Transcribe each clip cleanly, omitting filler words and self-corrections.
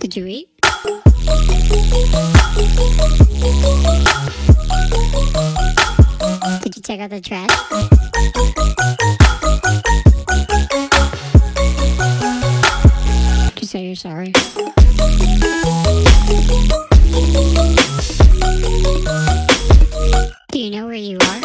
Did you eat? Did you check out the trash? Did you say you're sorry? Do you know where you are?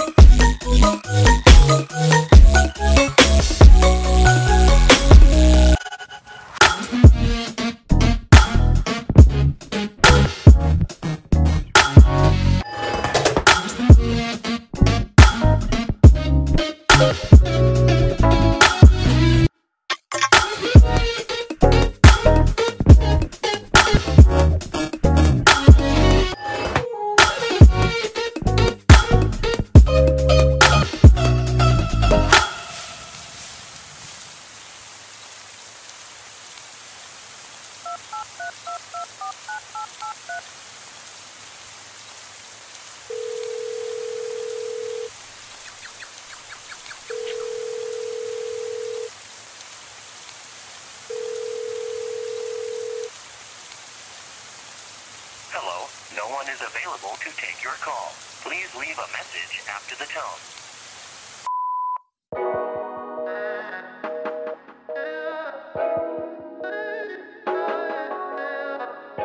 Hello, no one is available to take your call. Please leave a message after the tone.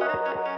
Bye.